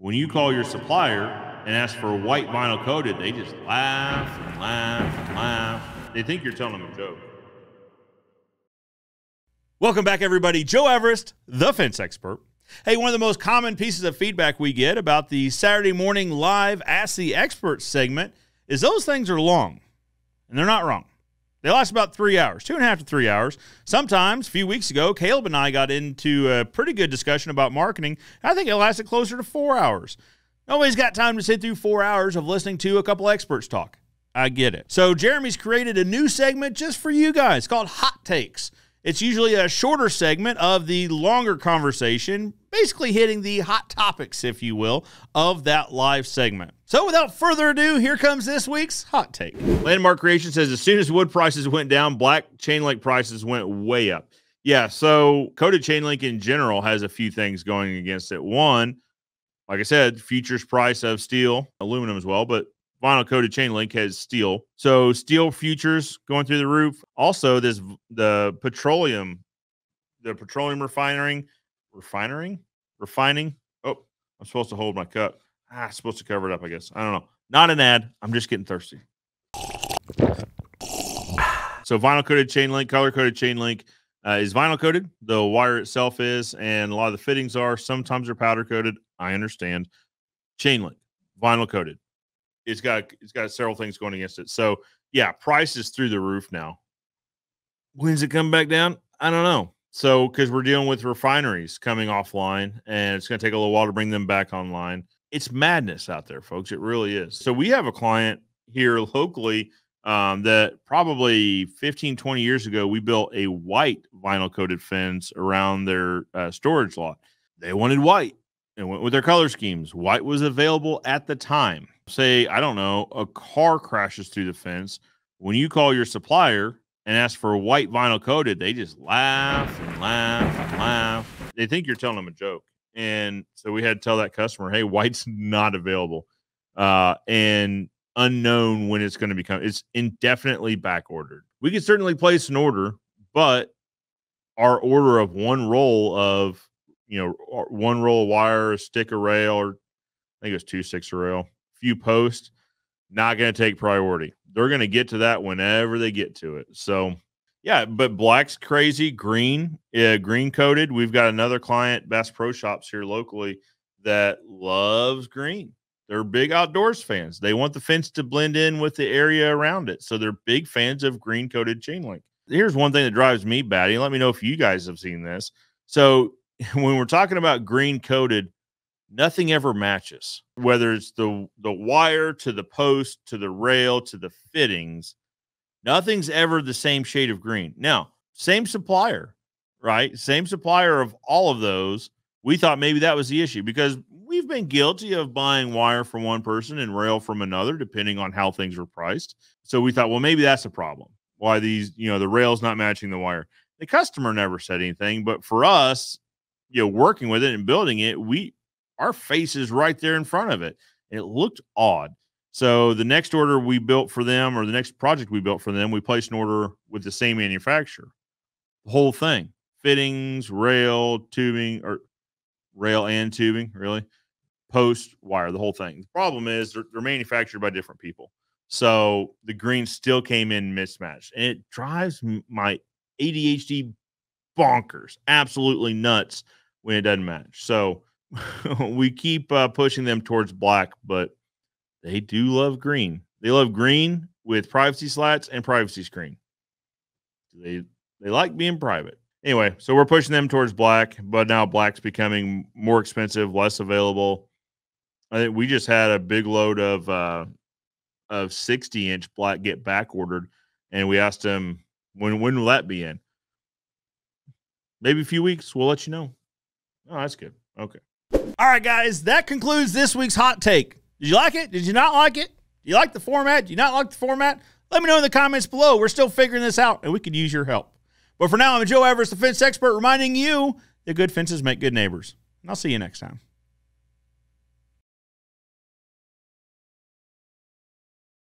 When you call your supplier and ask for a white vinyl coated, they just laugh and laugh and laugh. They think you're telling them a joke. Welcome back, everybody. Joe Everest, the fence expert. Hey, one of the most common pieces of feedback we get about the Saturday morning live Ask the Expert segment is those things are long, and they're not wrong. They last about 3 hours, 2.5 to 3 hours. Sometimes, a few weeks ago, Caleb and I got into a pretty good discussion about marketing. I think it lasted closer to 4 hours. Nobody's got time to sit through 4 hours of listening to a couple experts talk. I get it. So Jeremy's created a new segment just for you guys called Hot Takes. It's usually a shorter segment of the longer conversation, basically hitting the hot topics, if you will, of that live segment. So without further ado, here comes this week's hot take. Landmark Creation says, as soon as wood prices went down, black chain link prices went way up. Yeah, so coated chain link in general has a few things going against it. One, like I said, futures price of steel, aluminum as well, but vinyl coated chain link has steel. So steel futures going through the roof. Also, the petroleum refining. Oh, I'm supposed to hold my cup. Ah, I'm supposed to cover it up, I guess. I don't know. Not an ad. I'm just getting thirsty. So vinyl coated chain link, color coated chain link is vinyl coated. The wire itself is, and a lot of the fittings are. Sometimes they're powder coated. I understand. Chain link, vinyl coated. It's got several things going against it. So, yeah, price is through the roof now. When's it come back down? I don't know. So, because we're dealing with refineries coming offline, and it's going to take a little while to bring them back online. It's madness out there, folks. It really is. So, we have a client here locally that probably 15, 20 years ago, we built a white vinyl-coated fence around their storage lot. They wanted white and went with their color schemes. White was available at the time. Say, I don't know, a car crashes through the fence. When you call your supplier and ask for a white vinyl coated, they just laugh and laugh and laugh. They think you're telling them a joke. And so we had to tell that customer, hey, white's not available and unknown when it's going to become. It's indefinitely back ordered. We could certainly place an order, but our order of one roll of, you know, one roll of wire, a stick of rail, or I think it was 2 sticks of rail, few posts, not going to take priority. They're going to get to that whenever they get to it. So yeah, but black's crazy, green coated. We've got another client, Bass Pro Shops here locally, that loves green. They're big outdoors fans. They want the fence to blend in with the area around it. So they're big fans of green coated chain link. Here's one thing that drives me batty. Let me know if you guys have seen this. So when we're talking about green coated, nothing ever matches, whether it's the wire to the post, to the rail, to the fittings. Nothing's ever the same shade of green. Now, same supplier, right? Same supplier of all of those. We thought maybe that was the issue because we've been guilty of buying wire from one person and rail from another, depending on how things were priced. So we thought, well, maybe that's a problem. Why these, you know, the rail's not matching the wire. The customer never said anything, but for us, you know, working with it and building it, our face is right there in front of it. It looked odd. So the next order we built for them, or the next project we built for them, we placed an order with the same manufacturer. The whole thing, fittings, rail and tubing, really, post, wire, the whole thing. The problem is they're manufactured by different people. So the green still came in mismatched. And it drives my ADHD bonkers, absolutely nuts when it doesn't match. So we keep pushing them towards black, but they do love green. They love green with privacy slats and privacy screen. They like being private. Anyway, so we're pushing them towards black, but now black's becoming more expensive, less available. I think we just had a big load of 60-inch black get back ordered, and we asked them, when will that be in? Maybe a few weeks. We'll let you know. Oh, that's good. Okay. All right, guys, that concludes this week's hot take. Did you like it? Did you not like it? Do you like the format? Do you not like the format? Let me know in the comments below. We're still figuring this out, and we could use your help. But for now, I'm Joe Everest, the fence expert, reminding you that good fences make good neighbors. And I'll see you next time.